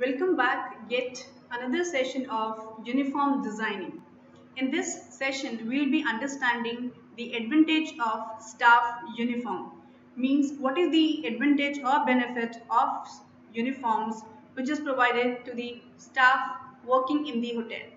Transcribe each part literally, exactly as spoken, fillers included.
Welcome back yet another session of uniform designing. In this session we will be understanding the advantage of staff uniform. Means what is the advantage or benefit of uniforms which is provided to the staff working in the hotel.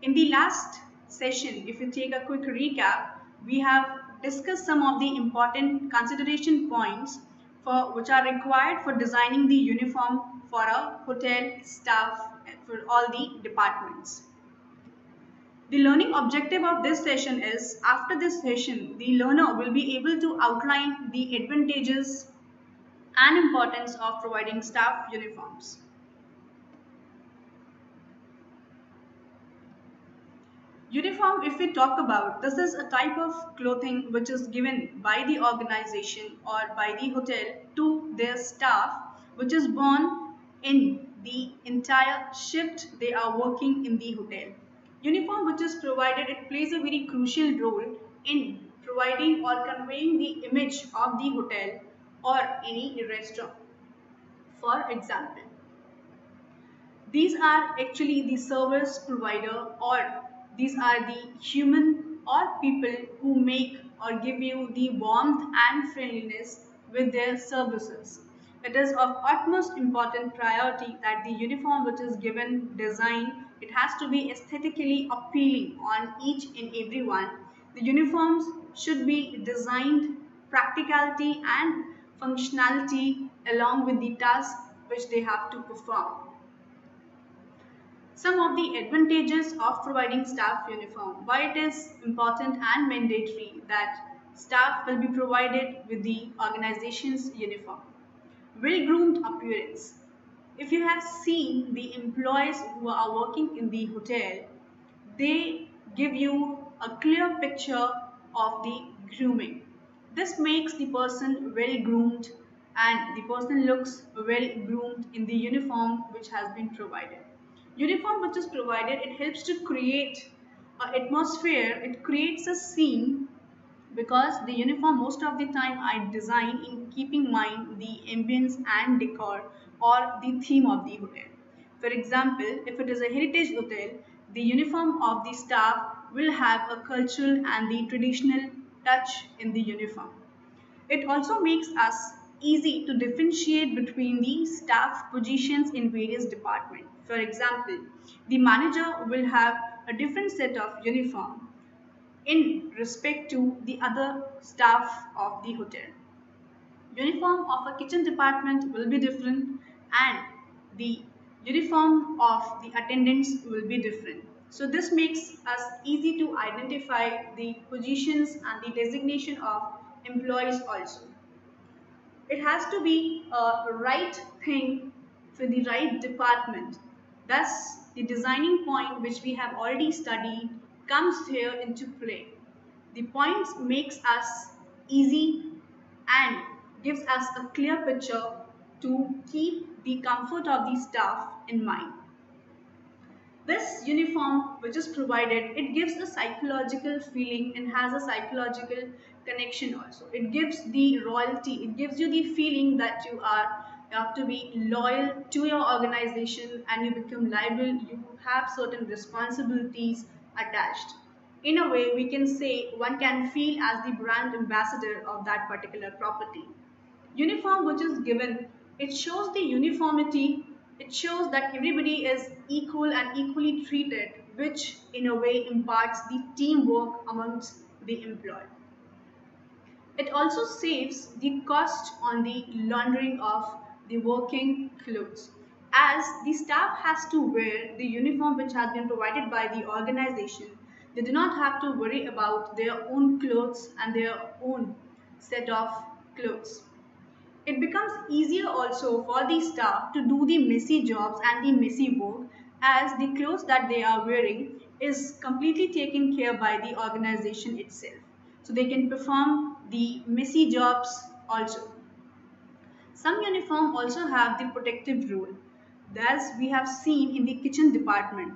In the last session, if you take a quick recap, we have discussed some of the important consideration points for which are required for designing the uniform for a hotel staff for all the departments. The learning objective of this session is, after this session, the learner will be able to outline the advantages and importance of providing staff uniforms. Uniform, if we talk about, this is a type of clothing which is given by the organization or by the hotel to their staff, which is worn in the entire shift they are working in the hotel. Uniform which is provided, it plays a very crucial role in providing or conveying the image of the hotel or any restaurant. For example, these are actually the service provider, or these are the human or people who make or give you the warmth and friendliness with their services. It is of utmost important priority that the uniform which is given design, it has to be aesthetically appealing on each and every one. The uniforms should be designed practicality and functionality along with the task which they have to perform. Some of the advantages of providing staff uniform. Why it is important and mandatory that staff will be provided with the organization's uniform. Well-groomed appearance. If you have seen the employees who are working in the hotel, they give you a clear picture of the grooming. This makes the person well-groomed, and the person looks well-groomed in the uniform which has been provided. Uniform which is provided, it helps to create an atmosphere, it creates a scene, because the uniform most of the time I design in keeping mind the ambience and decor or the theme of the hotel. For example, if it is a heritage hotel, the uniform of the staff will have a cultural and the traditional touch in the uniform. It also makes us easy to differentiate between the staff positions in various departments. For example, the manager will have a different set of uniform in respect to the other staff of the hotel. Uniform of a kitchen department will be different, and the uniform of the attendants will be different. So this makes us easy to identify the positions and the designation of employees also. It has to be a right thing for the right department. Thus, the designing point which we have already studied comes here into play. The point makes us easy and gives us a clear picture to keep the comfort of the staff in mind. This uniform which is provided, it gives a psychological feeling and has a psychological connection also. It gives the royalty, it gives you the feeling that you are you have to be loyal to your organization, and you become liable, you have certain responsibilities attached. In a way, we can say one can feel as the brand ambassador of that particular property. Uniform which is given, it shows the uniformity, it shows that everybody is equal and equally treated, which in a way imparts the teamwork amongst the employee. It also saves the cost on the laundering of the working clothes, as the staff has to wear the uniform which has been provided by the organization. They do not have to worry about their own clothes and their own set of clothes. It becomes easier also for the staff to do the messy jobs and the messy work, as the clothes that they are wearing is completely taken care by the organization itself. So they can perform the messy jobs also. Some uniform also have the protective role. Thus, we have seen in the kitchen department,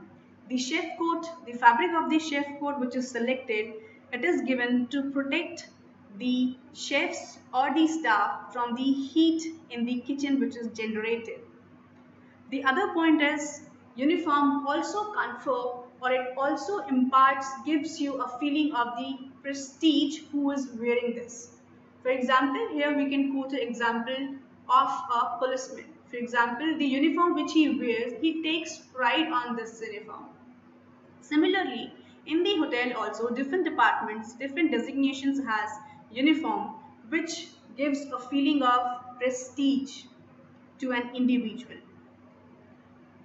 the chef coat, the fabric of the chef coat which is selected, it is given to protect the chefs or the staff from the heat in the kitchen which is generated. The other point is uniform also confer or it also imparts, gives you a feeling of the prestige who is wearing this. For example, here we can quote an example of a policeman. For example, the uniform which he wears, he takes pride on this uniform. Similarly, in the hotel also, different departments, different designations has uniform, which gives a feeling of prestige to an individual.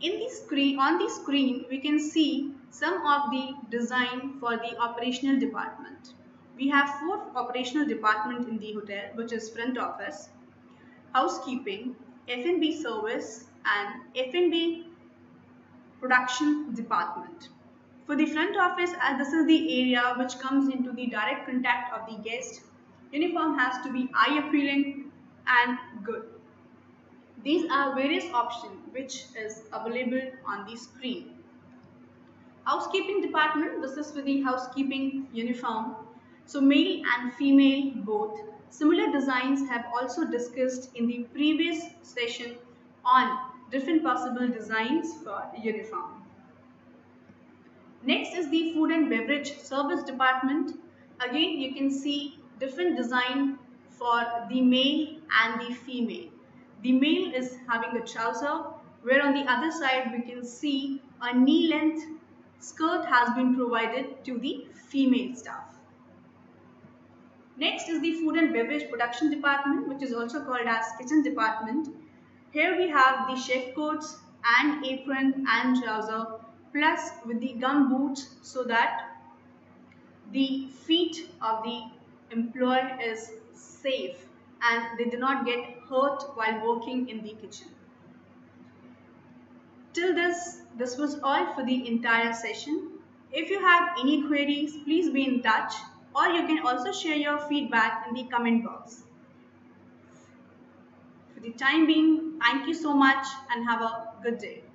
In the screen, on the screen, we can see some of the design for the operational department. We have four operational departments in the hotel, which is front office, housekeeping, F and B service and F and B production department. For the front office, as this is the area which comes into the direct contact of the guest, uniform has to be eye-appealing and good. These are various options which is available on the screen. Housekeeping department, this is for the housekeeping uniform. So male and female both. Similar designs have also discussed in the previous session on different possible designs for uniform. Next is the food and beverage service department. Again, you can see different design for the male and the female. The male is having a trouser, where on the other side we can see a knee-length skirt has been provided to the female staff. Next is the food and beverage production department, which is also called as kitchen department. Here we have the chef coats and apron and trouser, plus with the gum boots, so that the feet of the employee is safe and they do not get hurt while working in the kitchen. Till this, this was all for the entire session. If you have any queries, please be in touch, or you can also share your feedback in the comment box. For the time being, thank you so much and have a good day.